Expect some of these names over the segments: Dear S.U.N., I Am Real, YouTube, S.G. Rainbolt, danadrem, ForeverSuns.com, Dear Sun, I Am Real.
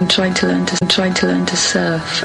I'm trying to learn to surf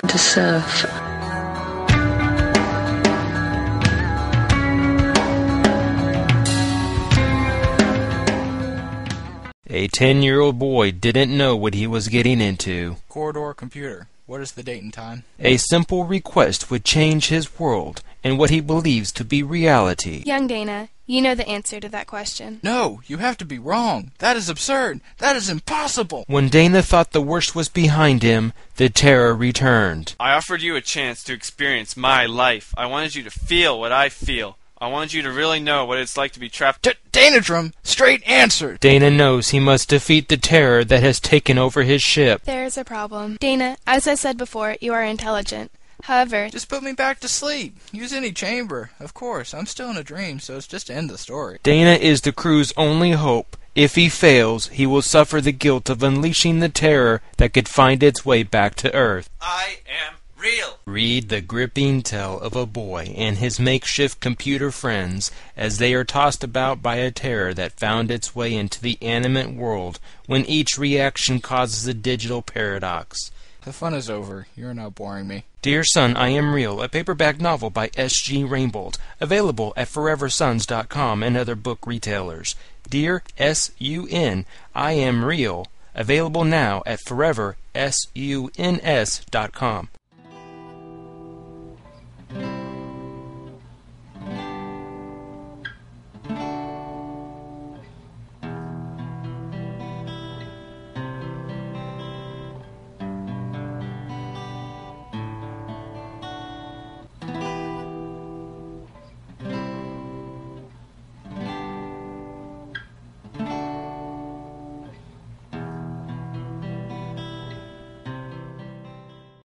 A 10-year-old boy didn't know what he was getting into. Corridor computer, what is the date and time? A simple request would change his world and what he believes to be reality. Young Dana, you know the answer to that question. No, you have to be wrong. That is absurd. That is impossible. When Dana thought the worst was behind him, the terror returned. I offered you a chance to experience my life. I wanted you to feel what I feel. I wanted you to really know what it's like to be trapped. Danadrum, straight answer. Dana knows he must defeat the terror that has taken over his ship. There's a problem. Dana, as I said before, you are intelligent. However... Just put me back to sleep. Use any chamber. Of course, I'm still in a dream, so it's just to end the story. Dana is the crew's only hope. If he fails, he will suffer the guilt of unleashing the terror that could find its way back to Earth. I am... real. Read the gripping tale of a boy and his makeshift computer friends as they are tossed about by a terror that found its way into the animate world when each reaction causes a digital paradox. The fun is over. You're not boring me. Dear Sun, I Am Real, a paperback novel by S.G. Rainbolt, available at ForeverSuns.com and other book retailers. Dear S.U.N., I Am Real, available now at ForeverSuns.com.